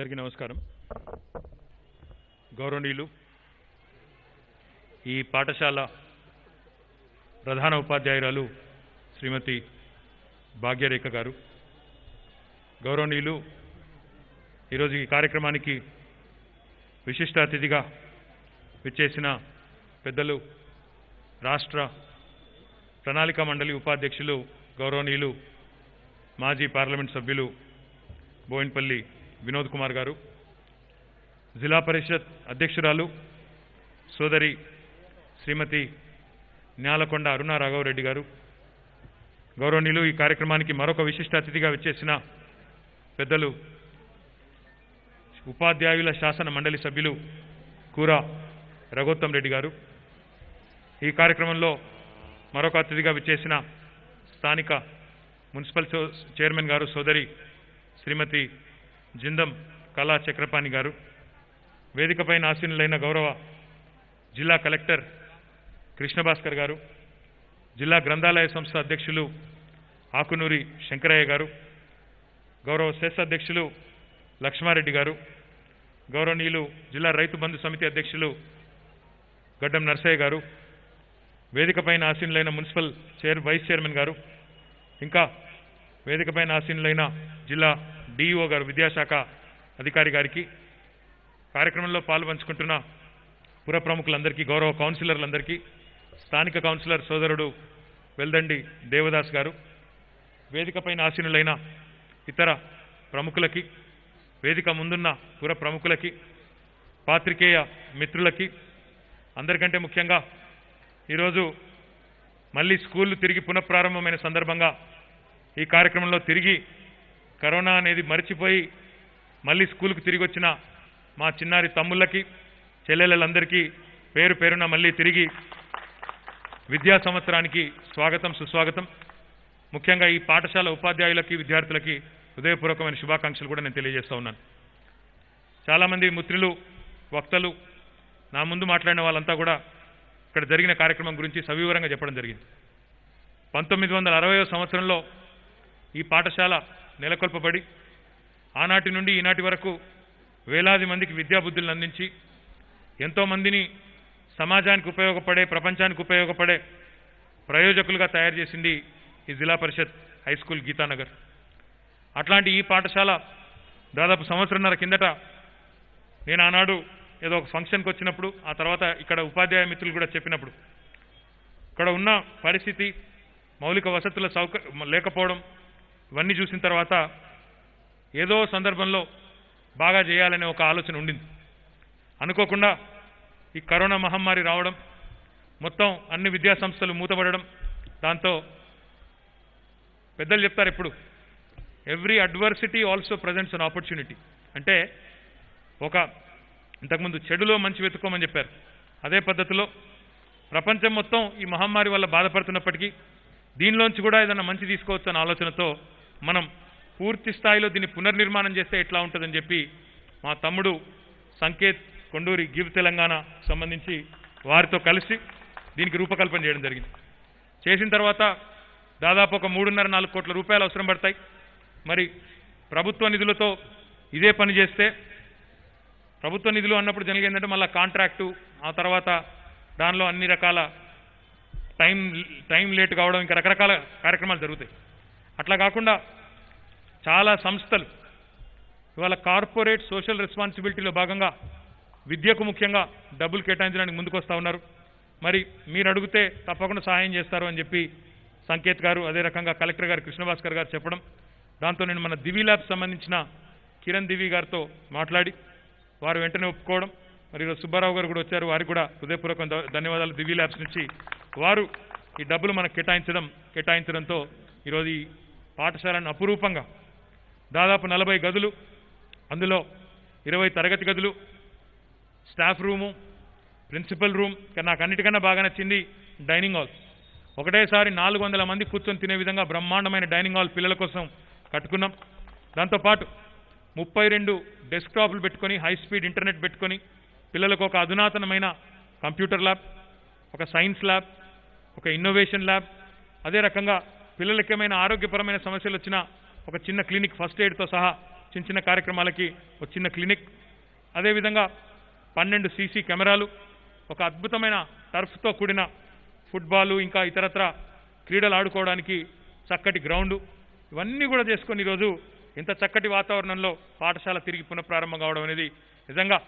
अंदरिकी नमस्कारम गौरवनीयुलु ई पाठशाला प्रधान उपाध्यायुरालु श्रीमती भाग्यरेख गारु गौरवनीयुलु ई रोजु ई कार्यक्रमानिकी विशिष्ट अतिथिगा विच्चेसिन पेद्दलु राष्ट्र ప్రణాళిక మండలి ఉపాధ్యక్షులు గౌరవనీయులు మాజీ పార్లమెంట్ సభ్యులు బోయిన్పల్లి వినోద్ కుమార్ గారు జిల్లా పరిషత్ అధ్యక్షురాలు సోదరి శ్రీమతి న్యాలకొండ అరుణ రాఘవరెడ్డి గారు గౌరవనీయులు ఈ కార్యక్రమానికి మరొక విశిష్ట అతిథిగా విచ్చేసిన పెద్దలు ఉపాధ్యాయుల శాసన మండలి సభ్యులు కూర రఘోత్తం రెడ్డి గారు ఈ కార్యక్రమంలో మరొక అతిథిగా విచ్చేసిన స్థానిక మున్సిపల్ చైర్మన్ గారు సోదరి శ్రీమతి జిందం కళా చక్రపాణి గారు వేదికపై ఆసీనులైన గౌరవ జిల్లా కలెక్టర్ కృష్ణభాస్కర్ గారు జిల్లా గ్రంథాలయ సంస్థ అధ్యక్షులు ఆకునూరి శంకరయ్య గారు గౌరవ సెస్ అధ్యక్షులు లక్ష్మారెడ్డి గారు గౌరవనీయులు జిల్లా రైతు బంధు సమితి అధ్యక్షులు గడ్డం నర్సయ్య గారు వేదికపైన ఆసీనులైన మున్సిపల్ వైస్ చైర్మన్ గారు ఇంకా వేదికపైన ఆసీనులైన జిల్లా డిఈఓ గారు విద్యాశాఖ అధికారి గారికి కార్యక్రమంలో పాల్పంచుకుంటున్న పుర ప్రముఖులందరికీ గౌరవ కౌన్సిలర్లందరికీ స్థానిక కౌన్సిలర్ సోదరుడు వెల్దండి దేవదాస్ గారు వేదికపైన ఆసీనులైన ఇతర ప్రముఖులకి వేదిక ముందున్న పుర ప్రముఖులకి పాత్రికేయ మిత్రులకి అందరికంటే ముఖ్యంగా ఈరోజు మళ్ళీ స్కూళ్ళు తిరిగి పునఃప్రారంభమైన సందర్భంగా ఈ కార్యక్రమంలో తిరిగి కరోనా అనేది మరిచిపోయి మళ్ళీ స్కూల్కు తిరిగి వచ్చిన మా చిన్నారి తమ్ముళ్ళకి చెల్లెళ్ళందరికీ పేరు పేరున మళ్ళీ తిరిగి విద్యా సంవత్సరానికి స్వాగతం సుస్వాగతం. ముఖ్యంగా ఈ పాఠశాల ఉపాధ్యాయులకి విద్యార్థులకి హృదయపూర్వకమైన శుభాకాంక్షలు కూడా నేను తెలియజేస్తూ ఉన్నాను. చాలామంది మిత్రులు వక్తలు నా ముందు మాట్లాడిన వాళ్ళంతా కూడా ఇక్కడ జరిగిన కార్యక్రమం గురించి సవివరంగా చెప్పడం జరిగింది. 1960వ సంవత్సరంలో ఈ పాఠశాల నెలకొల్పబడి ఆనాటి నుండి ఈనాటి వరకు వేలాది మందికి విద్యాబుద్ధులను అందించి ఎంతోమందిని సమాజానికి ఉపయోగపడే ప్రపంచానికి ఉపయోగపడే ప్రయోజకులుగా తయారు చేసింది ఈ జిల్లా పరిషత్ హై స్కూల్ గీతానగర్. అట్లాంటి ఈ పాఠశాల దాదాపు 1.5 సంవత్సరాల కిందట నేను ఆనాడు ఏదో ఒక ఫంక్షన్కి వచ్చినప్పుడు ఆ తర్వాత ఇక్కడ ఉపాధ్యాయ మిత్రులు కూడా చెప్పినప్పుడు ఇక్కడ ఉన్న పరిస్థితి మౌలిక వసతుల లేకపోవడం ఇవన్నీ చూసిన తర్వాత ఏదో సందర్భంలో బాగా చేయాలనే ఒక ఆలోచన ఉండింది. అనుకోకుండా ఈ కరోనా మహమ్మారి రావడం మొత్తం అన్ని విద్యాసంస్థలు మూతపడడం దాంతో పెద్దలు చెప్తారు ఎప్పుడు every adversity also presents an opportunity అంటే ఒక ఇంతకుముందు చెడులో మంచి వెతుక్కోమని చెప్పారు. అదే పద్ధతిలో ప్రపంచం మొత్తం ఈ మహమ్మారి వల్ల బాధపడుతున్నప్పటికీ దీనిలోంచి కూడా ఏదైనా మంచి తీసుకోవచ్చు అన్న ఆలోచనతో మనం పూర్తి స్థాయిలో దీన్ని పునర్నిర్మాణం చేస్తే ఎట్లా ఉంటుందని చెప్పి మా తమ్ముడు సంకేత్ కొండూరి గివ్ తెలంగాణ సంబంధించి వారితో కలిసి దీనికి రూపకల్పన చేయడం జరిగింది. చేసిన తర్వాత దాదాపు ఒక 3.5-4 కోట్ల రూపాయలు అవసరం పడతాయి. మరి ప్రభుత్వ నిధులతో ఇదే పని చేస్తే ప్రభుత్వ నిధులు అన్నప్పుడు జనరల్గా ఏంటంటే మళ్ళీ కాంట్రాక్టు ఆ తర్వాత దానిలో అన్ని రకాల టైం లేట్ కావడం ఇంకా రకరకాల కార్యక్రమాలు జరుగుతాయి. అట్లా కాకుండా చాలా సంస్థలు ఇవాళ కార్పొరేట్ సోషల్ రెస్పాన్సిబిలిటీలో భాగంగా విద్యకు ముఖ్యంగా డబ్బులు కేటాయించడానికి ముందుకు వస్తూ ఉన్నారు. మరి మీరు అడిగితే తప్పకుండా సహాయం చేస్తారు అని చెప్పి సంకేత్ గారు అదే రకంగా కలెక్టర్ గారు కృష్ణభాస్కర్ గారు చెప్పడం దాంతో నేను మన దివి ల్యాబ్ సంబంధించిన కిరణ్ దివి గారితో మాట్లాడి వారు వెంటనే ఒప్పుకోవడం మరి ఈరోజు సుబ్బారావు గారు కూడా వచ్చారు వారికి కూడా హృదయపూర్వక ధన్యవాదాలు. దివి ల్యాబ్స్ నుంచి వారు ఈ డబ్బులు మనకు కేటాయించడంతో ఈరోజు ఈ పాఠశాలను అపురూపంగా దాదాపు 40 గదులు అందులో 20 తరగతి గదులు స్టాఫ్ రూము ప్రిన్సిపల్ రూమ్ నాకు అన్నిటికన్నా బాగా నచ్చింది డైనింగ్ హాల్. ఒకటేసారి 400 మంది కూర్చొని తినే విధంగా బ్రహ్మాండమైన డైనింగ్ హాల్ పిల్లల కోసం కట్టుకున్నాం. దాంతోపాటు 32 డెస్క్టాప్లు పెట్టుకొని హై స్పీడ్ ఇంటర్నెట్ పెట్టుకొని పిల్లలకు ఒక అధునాతనమైన కంప్యూటర్ ల్యాబ్ ఒక సైన్స్ ల్యాబ్ ఒక ఇన్నోవేషన్ ల్యాబ్ అదే రకంగా పిల్లలకేమైనా ఆరోగ్యపరమైన సమస్యలు వచ్చినా ఒక చిన్న క్లినిక్ ఫస్ట్ ఎయిడ్తో సహా చిన్న కార్యక్రమాలకి ఒక చిన్న క్లినిక్ అదే విధంగా 12 సీసీ కెమెరాలు ఒక అద్భుతమైన టర్ఫ్ తో కూడిన ఫుట్బాల్ ఇంకా ఇతరత్ర క్రీడలు ఆడుకోవడానికి చక్కటి గ్రౌండ్ ఇవన్నీ కూడా చేసుకొని ఈ రోజు ఇంత చక్కటి వాతావరణంలో పాఠశాల తిరిగి పునఃప్రారంభం కావడం అనేది నిజంగా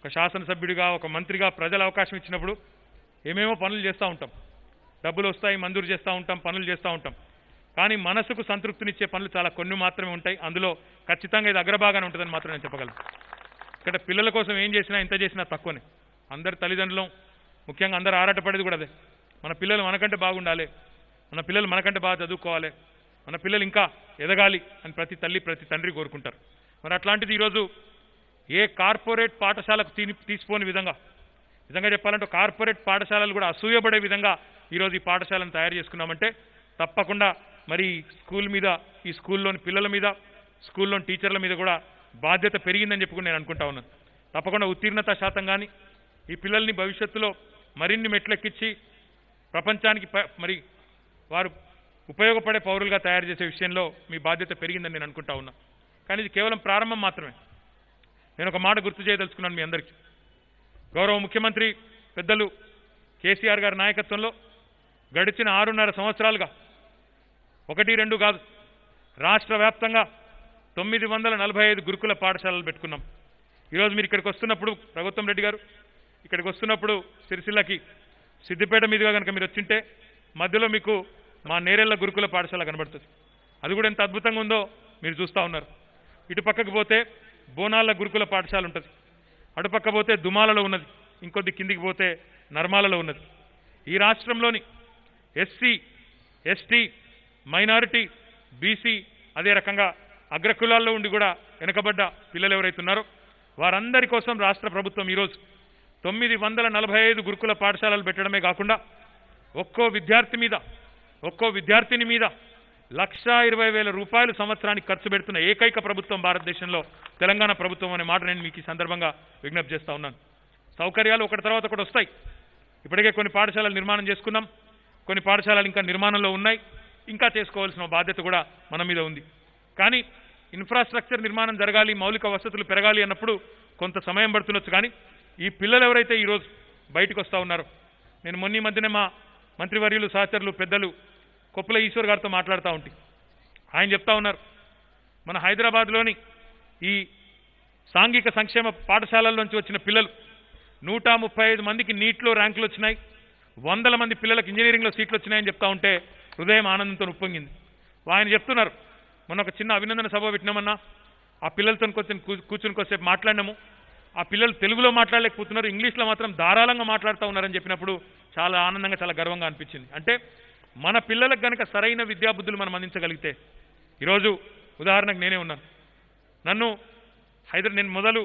ఒక శాసన సభ్యుడిగా ఒక మంత్రిగా ప్రజల అవకాశం ఇచ్చినప్పుడు ఏమేమో పనులు చేస్తూ ఉంటాం డబ్బులు వస్తాయి మంజూరు చేస్తూ ఉంటాం పనులు చేస్తూ ఉంటాం కానీ మనసుకు సంతృప్తినిచ్చే పనులు చాలా కొన్ని మాత్రమే ఉంటాయి అందులో ఖచ్చితంగా ఇది అగ్రభాగానే ఉంటుందని మాత్రం నేను చెప్పగలను ఇక్కడ పిల్లల కోసం ఏం చేసినా ఇంత చేసినా తక్కువనే అందరి తల్లిదండ్రులు ముఖ్యంగా అందరూ ఆరాటపడేది కూడా అదే మన పిల్లలు మనకంటే బాగుండాలి మన పిల్లలు మనకంటే బాగా చదువుకోవాలి మన పిల్లలు ఇంకా ఎదగాలి అని ప్రతి తల్లి ప్రతి తండ్రి కోరుకుంటారు మరి అట్లాంటిది ఈరోజు ఏ కార్పొరేట్ పాఠశాలకు తీసిపోని విధంగా నిజంగా చెప్పాలంటే కార్పొరేట్ పాఠశాలలు కూడా అసూయపడే విధంగా ఈరోజు ఈ పాఠశాలను తయారు చేసుకున్నామంటే తప్పకుండా మరి స్కూల్ మీద ఈ స్కూల్లోని పిల్లల మీద స్కూల్లోని టీచర్ల మీద కూడా బాధ్యత పెరిగిందని చెప్పుకుని నేను అనుకుంటా ఉన్నాను తప్పకుండా ఉత్తీర్ణత శాతం కానీ ఈ పిల్లల్ని భవిష్యత్తులో మరిన్ని మెట్లెక్కించి ప్రపంచానికి మరి వారు ఉపయోగపడే పౌరులుగా తయారు చేసే విషయంలో మీ బాధ్యత పెరిగిందని నేను అనుకుంటా ఉన్నా కానీ ఇది కేవలం ప్రారంభం మాత్రమే నేను ఒక మాట గుర్తు చేయదలుచుకున్నాను మీ అందరికీ గౌరవ ముఖ్యమంత్రి పెద్దలు కేసీఆర్ గారి నాయకత్వంలో గడిచిన 6.5 సంవత్సరాలుగా 1-2 కాదు రాష్ట్ర వ్యాప్తంగా 945 గురుకుల పాఠశాలలు పెట్టుకున్నాం ఈరోజు మీరు ఇక్కడికి వస్తున్నప్పుడు రఘుత్తం రెడ్డి గారు ఇక్కడికి వస్తున్నప్పుడు సిరిసిల్లకి సిద్దిపేట మీదుగా కనుక మీరు వచ్చింటే మధ్యలో మీకు మా నేరెళ్ళ గురుకుల పాఠశాల కనబడుతుంది అది కూడా ఎంత అద్భుతంగా ఉందో మీరు చూస్తూ ఉన్నారు ఇటు పక్కకు పోతే బోనాల గురుకుల పాఠశాల ఉంటుంది అటుపక్క పోతే దుమాలలో ఉన్నది ఇంకొద్ది కిందికి పోతే నర్మాలలో ఉన్నది ఈ రాష్ట్రంలోని ఎస్సీ ఎస్టీ మైనారిటీ బీసీ అదే రకంగా అగ్రకులాల్లో ఉండి కూడా వెనుకబడ్డ పిల్లలు ఎవరైతున్నారో వారందరి కోసం రాష్ట్ర ప్రభుత్వం ఈరోజు 945 గురుకుల పాఠశాలలు పెట్టడమే కాకుండా ఒక్కో విద్యార్థి మీద ఒక్కో విద్యార్థిని మీద 1,20,000 రూపాయలు సంవత్సరానికి ఖర్చు పెడుతున్న ఏకైక ప్రభుత్వం భారతదేశంలో తెలంగాణ ప్రభుత్వం అనే మాట నేను మీకు ఈ సందర్భంగా విజ్ఞప్తి చేస్తూ ఉన్నాను సౌకర్యాలు ఒకటి తర్వాత ఒకటి వస్తాయి ఇప్పటికే కొన్ని పాఠశాలలు నిర్మాణం చేసుకున్నాం కొన్ని పాఠశాలలు ఇంకా నిర్మాణంలో ఉన్నాయి ఇంకా చేసుకోవాల్సిన బాధ్యత కూడా మన మీద ఉంది కానీ ఇన్ఫ్రాస్ట్రక్చర్ నిర్మాణం జరగాలి మౌలిక వసతులు పెరగాలి అన్నప్పుడు కొంత సమయం పడుతుండొచ్చు కానీ ఈ పిల్లలు ఎవరైతే ఈరోజు బయటకు వస్తూ ఉన్నారో నేను మొన్న మధ్యనే మా మంత్రివర్యులు సహచరులు పెద్దలు కొప్పుల ఈశ్వర్ గారితో మాట్లాడుతూ ఉంటే ఆయన చెప్తా ఉన్నారు మన హైదరాబాద్లోని ఈ సాంఘిక సంక్షేమ పాఠశాలల్లోంచి వచ్చిన పిల్లలు 135 మందికి నీట్లో ర్యాంకులు వచ్చినాయి 100 మంది పిల్లలకు ఇంజనీరింగ్లో సీట్లు వచ్చినాయని చెప్తా ఉంటే హృదయం ఆనందంతో ఉప్పొంగింది ఆయన చెప్తున్నారు మొన్న ఒక చిన్న అభినందన సభ పెట్టినామన్నా ఆ పిల్లలతో కూర్చుని కొద్దిసేపు మాట్లాడినాము ఆ పిల్లలు తెలుగులో మాట్లాడలేకపోతున్నారు ఇంగ్లీష్లో మాత్రం ధారాళంగా మాట్లాడుతూ ఉన్నారని చెప్పినప్పుడు చాలా ఆనందంగా చాలా గర్వంగా అనిపించింది అంటే మన పిల్లలకు కనుక సరైన విద్యాబుద్ధులు మనం అందించగలిగితే ఈరోజు ఉదాహరణకు నేనే ఉన్నాను నేను మొదలు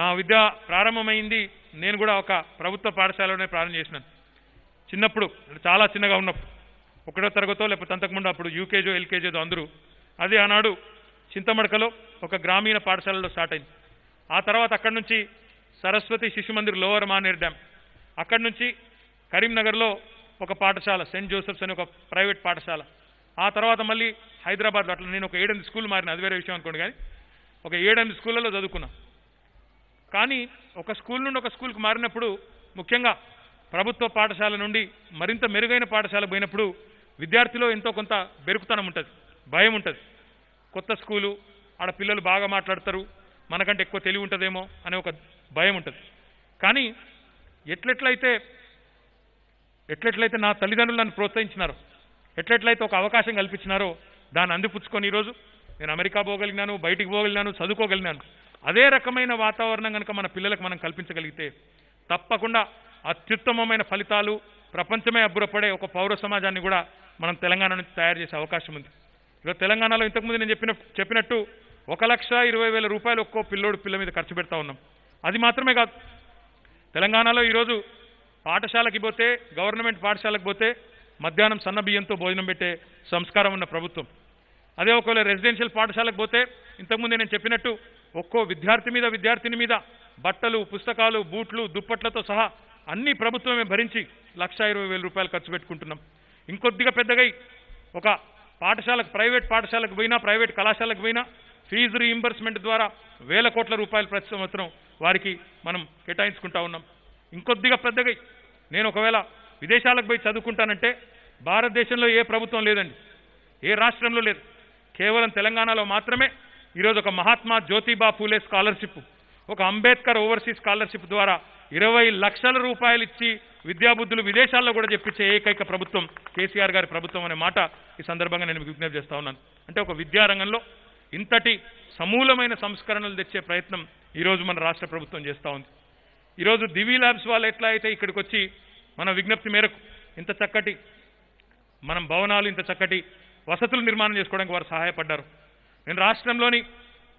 నా విద్య ప్రారంభమైంది నేను కూడా ఒక ప్రభుత్వ పాఠశాలలోనే ప్రారంభం చేసినాను చిన్నప్పుడు చాలా చిన్నగా ఉన్నప్పుడు 1వ తరగతో లేకపోతే అంతకుముందు అప్పుడు యూకేజీ ఎల్కేజీతో అందరూ అది ఆనాడు చింతమడకలో ఒక గ్రామీణ పాఠశాలలో స్టార్ట్ అయింది ఆ తర్వాత అక్కడి నుంచి సరస్వతి శిశు మందిర్ లోవర్ మానేరు డ్యామ్ అక్కడి నుంచి కరీంనగర్లో ఒక పాఠశాల సెయింట్ జోసెఫ్స్ అనే ఒక ప్రైవేట్ పాఠశాల ఆ తర్వాత మళ్ళీ హైదరాబాద్లో అట్లా నేను ఒక 7 స్కూల్ మారిన అది వేరే విషయం అనుకోండి కానీ ఒక 7 స్కూళ్ళలో చదువుకున్నాను కానీ ఒక స్కూల్ నుండి ఒక స్కూల్కి మారినప్పుడు ముఖ్యంగా ప్రభుత్వ పాఠశాల నుండి మరింత మెరుగైన పాఠశాల పోయినప్పుడు విద్యార్థిలో ఎంతో కొంత బెరుకుతనం ఉంటుంది భయం ఉంటుంది కొత్త స్కూలు ఆడ పిల్లలు బాగా మాట్లాడతారు మనకంటే ఎక్కువ తెలివి ఉంటుందేమో అనే ఒక భయం ఉంటుంది కానీ ఎట్లెట్లయితే నా తల్లిదండ్రులు నన్ను ప్రోత్సహించినారో ఎట్లెట్లయితే ఒక అవకాశం కల్పించినారో దాన్ని అందిపుచ్చుకొని ఈరోజు నేను అమెరికా పోగలిగినాను బయటికి పోగలిగినాను చదువుకోగలిగినాను అదే రకమైన వాతావరణం కనుక మన పిల్లలకు మనం కల్పించగలిగితే తప్పకుండా అత్యుత్తమమైన ఫలితాలు ప్రపంచమే అబ్బురపడే ఒక పౌర సమాజాన్ని కూడా మనం తెలంగాణ నుంచి తయారు చేసే అవకాశం ఉంది ఈరోజు తెలంగాణలో ఇంతకుముందు నేను చెప్పినట్టు 1,20,000 రూపాయలు ఒక్కో పిల్ల మీద ఖర్చు పెడతా ఉన్నాం అది మాత్రమే కాదు తెలంగాణలో ఈరోజు పాఠశాలకి పోతే గవర్నమెంట్ పాఠశాలకు పోతే మధ్యాహ్నం సన్న బియ్యంతో భోజనం పెట్టే సంస్కారం ఉన్న ప్రభుత్వం అదే ఒకవేళ రెసిడెన్షియల్ పాఠశాలకు పోతే ఇంతకుముందే నేను చెప్పినట్టు ఒక్కో విద్యార్థి మీద విద్యార్థిని మీద బట్టలు పుస్తకాలు బూట్లు దుప్పట్లతో సహా అన్ని ప్రభుత్వమే భరించి 1,20,000 రూపాయలు ఖర్చు పెట్టుకుంటున్నాం ఇంకొద్దిగా పెద్దగా ఒక పాఠశాలకు ప్రైవేట్ పాఠశాలకు పోయినా ప్రైవేట్ కళాశాలకు పోయినా ఫీజు రీయింబర్స్‌మెంట్ ద్వారా వేల కోట్ల రూపాయలు ప్రతి సంవత్సరం వారికి మనం కేటాయించుకుంటా ఉన్నాం. ఇంకొద్దిగా పెద్దగా నేను ఒకవేళ విదేశాలకు పోయి చదువుకుంటానంటే భారతదేశంలో ఏ ప్రభుత్వం లేదండి, ఏ రాష్ట్రంలో లేదు, కేవలం తెలంగాణలో మాత్రమే ఈరోజు ఒక మహాత్మా జ్యోతిబా పూలే స్కాలర్షిప్, ఒక అంబేద్కర్ ఓవర్సీస్ స్కాలర్షిప్ ద్వారా 20 లక్షల రూపాయలు ఇచ్చి విద్యాబుద్ధులు విదేశాల్లో కూడా చెప్పించే ఏకైక ప్రభుత్వం కేసీఆర్ గారి ప్రభుత్వం అనే మాట ఈ సందర్భంగా నేను మీకు విజ్ఞప్తి చేస్తా ఉన్నాను. అంటే ఒక విద్యారంగంలో ఇంతటి సమూలమైన సంస్కరణలు తెచ్చే ప్రయత్నం ఈరోజు మన రాష్ట్ర ప్రభుత్వం చేస్తూ ఉంది. ఈరోజు దివి ల్యాబ్స్ వాళ్ళు ఎట్లా అయితే ఇక్కడికి వచ్చి మన విజ్ఞప్తి మేరకు ఇంత చక్కటి మనం భవనాలు ఇంత చక్కటి వసతులు నిర్మాణం చేసుకోవడానికి వారు సహాయపడ్డారు. నేను రాష్ట్రంలోని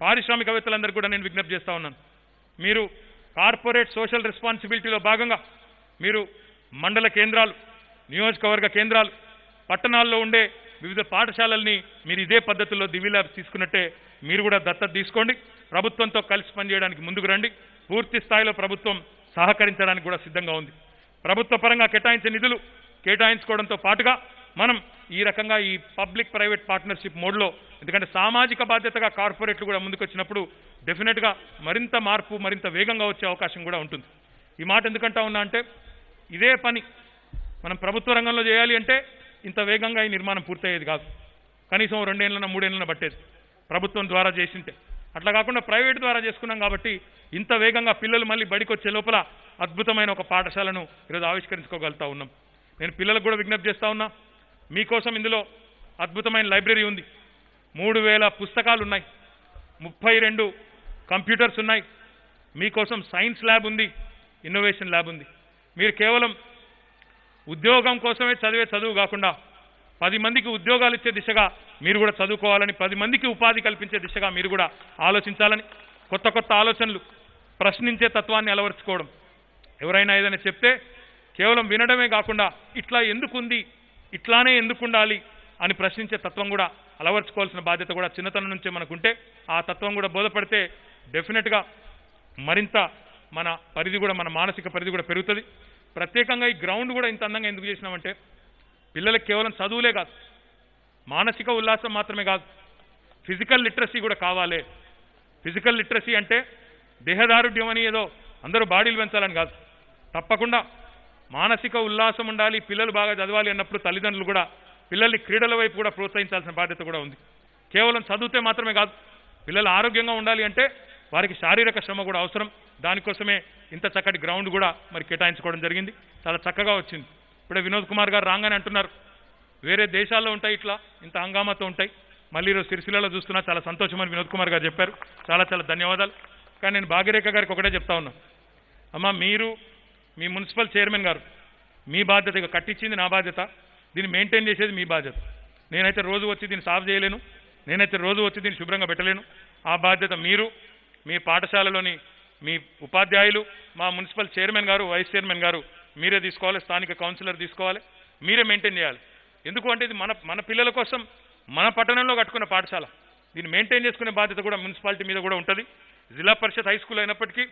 పారిశ్రామికవేత్తలందరూ కూడా నేను విజ్ఞప్తి చేస్తూ ఉన్నాను, మీరు కార్పొరేట్ సోషల్ రెస్పాన్సిబిలిటీలో భాగంగా మీరు మండల కేంద్రాలు, నియోజకవర్గ కేంద్రాలు, పట్టణాల్లో ఉండే వివిధ పాఠశాలల్ని మీరు ఇదే పద్ధతుల్లో దివి ల్యాబ్స్ తీసుకున్నట్టే మీరు కూడా దత్తత తీసుకోండి, ప్రభుత్వంతో కలిసి పనిచేయడానికి ముందుకు రండి, పూర్తి స్థాయిలో ప్రభుత్వం సహకరించడానికి కూడా సిద్ధంగా ఉంది. ప్రభుత్వ పరంగా కేటాయించే నిధులు కేటాయించుకోవడంతో పాటుగా మనం ఈ రకంగా ఈ పబ్లిక్ ప్రైవేట్ పార్ట్నర్షిప్ మోడ్లో, ఎందుకంటే సామాజిక బాధ్యతగా కార్పొరేట్లు కూడా ముందుకు వచ్చినప్పుడు డెఫినెట్గా మరింత మార్పు మరింత వేగంగా వచ్చే అవకాశం కూడా ఉంటుంది. ఈ మాట ఎందుకంటా ఉన్నా అంటే ఇదే పని మనం ప్రభుత్వ రంగంలో చేయాలి అంటే ఇంత వేగంగా ఈ నిర్మాణం పూర్తయ్యేది కాదు, కనీసం 2 ఏళ్ళన 3 ఏళ్ళన పట్టేది ప్రభుత్వం ద్వారా చేసింటే. అట్లా కాకుండా ప్రైవేట్ ద్వారా చేసుకున్నాం కాబట్టి ఇంత వేగంగా పిల్లలు మళ్ళీ బడికి వచ్చే లోపల అద్భుతమైన ఒక పాఠశాలను ఈరోజు ఆవిష్కరించుకోగలుగుతా ఉన్నాం. నేను పిల్లలకు కూడా విజ్ఞప్తి చేస్తా ఉన్నా, మీకోసం ఇందులో అద్భుతమైన లైబ్రరీ ఉంది, 3000 పుస్తకాలు ఉన్నాయి, 32 కంప్యూటర్స్ ఉన్నాయి, మీకోసం సైన్స్ ల్యాబ్ ఉంది, ఇన్నోవేషన్ ల్యాబ్ ఉంది. మీరు కేవలం ఉద్యోగం కోసమే చదివే చదువు కాకుండా 10 మందికి ఉద్యోగాలు ఇచ్చే దిశగా మీరు కూడా చదువుకోవాలని, 10 మందికి ఉపాధి కల్పించే దిశగా మీరు కూడా ఆలోచించాలని, కొత్త కొత్త ఆలోచనలు, ప్రశ్నించే తత్వాన్ని అలవర్చుకోవడం, ఎవరైనా ఏదైనా చెప్తే కేవలం వినడమే కాకుండా ఇట్లా ఎందుకుంది, ఇట్లానే ఎందుకు ఉండాలి అని ప్రశ్నించే తత్వం కూడా అలవర్చుకోవాల్సిన బాధ్యత కూడా చిన్నతనం నుంచే మనకుంటే ఆ తత్వం కూడా బోధపడితే డెఫినెట్గా మరింత మన పరిధి కూడా, మన మానసిక పరిధి కూడా పెరుగుతుంది. ప్రత్యేకంగా ఈ గ్రౌండ్ కూడా ఇంత అందంగా ఎందుకు చేసినామంటే పిల్లలకు కేవలం చదువులే కాదు, మానసిక ఉల్లాసం మాత్రమే కాదు, ఫిజికల్ లిటరసీ కూడా కావాలి. ఫిజికల్ లిటరసీ అంటే దేహదారుఢ్యం అని ఏదో అందరూ బాడీలు పెంచాలని కాదు, తప్పకుండా మానసిక ఉల్లాసం ఉండాలి, పిల్లలు బాగా చదవాలి అన్నప్పుడు తల్లిదండ్రులు కూడా పిల్లల్ని క్రీడల వైపు కూడా ప్రోత్సహించాల్సిన బాధ్యత కూడా ఉంది. కేవలం చదివితే మాత్రమే కాదు, పిల్లలు ఆరోగ్యంగా ఉండాలి అంటే వారికి శారీరక శ్రమ కూడా అవసరం. దానికోసమే ఇంత చక్కటి గ్రౌండ్ కూడా మరి కేటాయించుకోవడం జరిగింది, చాలా చక్కగా వచ్చింది. ఇప్పుడే వినోద్ కుమార్ గారు రాగానే అంటున్నారు, వేరే దేశాల్లో ఉంటాయి ఇట్లా ఇంత హంగామాతో ఉంటాయి, మళ్ళీ ఈరోజు సిరిసిల్లలో చూస్తున్నా, చాలా సంతోషం అని వినోద్ కుమార్ గారు చెప్పారు, చాలా చాలా ధన్యవాదాలు. కానీ నేను భాగ్యరేఖ గారికి ఒకటే చెప్తా ఉన్నా, అమ్మ మీరు మీ మున్సిపల్ చైర్మన్ గారు మీ బాధ్యత, కట్టించింది నా బాధ్యత, దీన్ని మెయింటైన్ చేసేది మీ బాధ్యత. నేనైతే రోజు వచ్చి దీన్ని సాఫ్ చేయలేను, నేనైతే రోజు వచ్చి దీన్ని శుభ్రంగా పెట్టలేను. ఆ బాధ్యత మీరు, మీ పాఠశాలలోని మీ ఉపాధ్యాయులు, మా మున్సిపల్ చైర్మన్ గారు, వైస్ చైర్మన్ గారు మీరే తీసుకోవాలి, స్థానిక కౌన్సిలర్ తీసుకోవాలి, మీరే మెయింటైన్ చేయాలి. ఎందుకు అంటే ఇది మన పిల్లల కోసం మన పట్టణంలో కట్టుకున్న పాఠశాల, దీన్ని మెయింటైన్ చేసుకునే బాధ్యత కూడా మున్సిపాలిటీ మీద కూడా ఉంటుంది. జిల్లా పరిషత్ హై స్కూల్ అయినప్పటికీ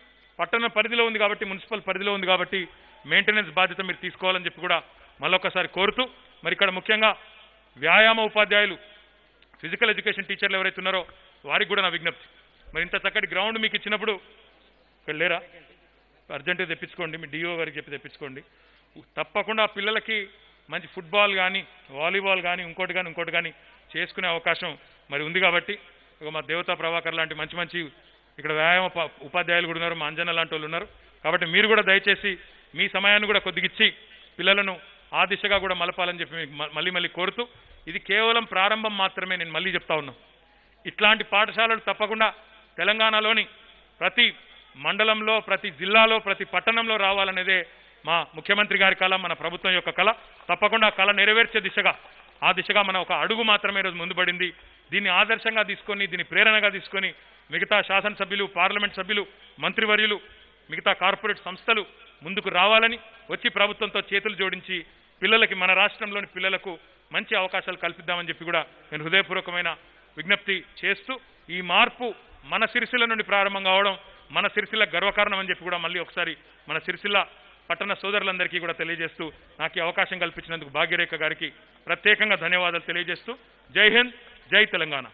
పట్టణ పరిధిలో ఉంది కాబట్టి, మున్సిపల్ పరిధిలో ఉంది కాబట్టి మెయింటెనెన్స్ బాధ్యత మీరు తీసుకోవాలని చెప్పి కూడా మళ్ళొకసారి కోరుతూ, మరి ఇక్కడ ముఖ్యంగా వ్యాయామ ఉపాధ్యాయులు, ఫిజికల్ ఎడ్యుకేషన్ టీచర్లు ఎవరైతే ఉన్నారో వారికి కూడా నా విజ్ఞప్తి, మరి ఇంత చక్కటి గ్రౌండ్ మీకు ఇచ్చినప్పుడు ఇక్కడ లేరా, అర్జెంటుగా తెప్పించుకోండి, మీ డిఓ గారికి చెప్పి తెప్పించుకోండి. తప్పకుండా పిల్లలకి మంచి ఫుట్బాల్ కానీ, వాలీబాల్ కానీ, ఇంకోటి కానీ చేసుకునే అవకాశం మరి ఉంది కాబట్టి, ఇక మా దేవతా ప్రభాకర్ లాంటి మంచి ఇక్కడ వ్యాయామ ఉపాధ్యాయులు కూడా ఉన్నారు, మా అంజన లాంటి వాళ్ళు ఉన్నారు కాబట్టి మీరు కూడా దయచేసి మీ సమయాన్ని కూడా కొద్దిగిచ్చి పిల్లలను ఆ దిశగా కూడా మలపాలని చెప్పి మళ్ళీ కోరుతూ, ఇది కేవలం ప్రారంభం మాత్రమే. నేను మళ్ళీ చెప్తా ఉన్నా, ఇట్లాంటి పాఠశాలలు తప్పకుండా తెలంగాణలోని ప్రతి మండలంలో, ప్రతి జిల్లాలో, ప్రతి పట్టణంలో రావాలనేదే మా ముఖ్యమంత్రి గారి కళ, మన ప్రభుత్వం యొక్క కళ. తప్పకుండా కళ నెరవేర్చే దిశగా, ఆ దిశగా మనం ఒక అడుగు మాత్రమే ఈరోజు ముందుపడింది. దీన్ని ఆదర్శంగా తీసుకొని, దీన్ని ప్రేరణగా తీసుకొని మిగతా శాసనసభ్యులు, పార్లమెంట్ సభ్యులు, మంత్రివర్యులు, మిగతా కార్పొరేట్ సంస్థలు ముందుకు రావాలని, వచ్చి ప్రభుత్వంతో చేతులు జోడించి పిల్లలకి, మన రాష్ట్రంలోని పిల్లలకు మంచి అవకాశాలు కల్పిద్దామని చెప్పి కూడా నేను హృదయపూర్వకమైన విజ్ఞప్తి చేస్తూ, ఈ మార్పు మన సిరిసిల్ల నుండి ప్రారంభం కావడం మన సిరిసిల్ల గర్వకారణం అని చెప్పి కూడా మళ్ళీ ఒకసారి మన సిరిసిల్ల పట్టణ సోదరులందరికీ కూడా తెలియజేస్తూ నాకు అవకాశం కల్పించినందుకు భాగ్యరేఖ గారికి ప్రత్యేకంగా ధన్యవాదాలు తెలియజేస్తూ జై హింద్ జై తెలంగాణ।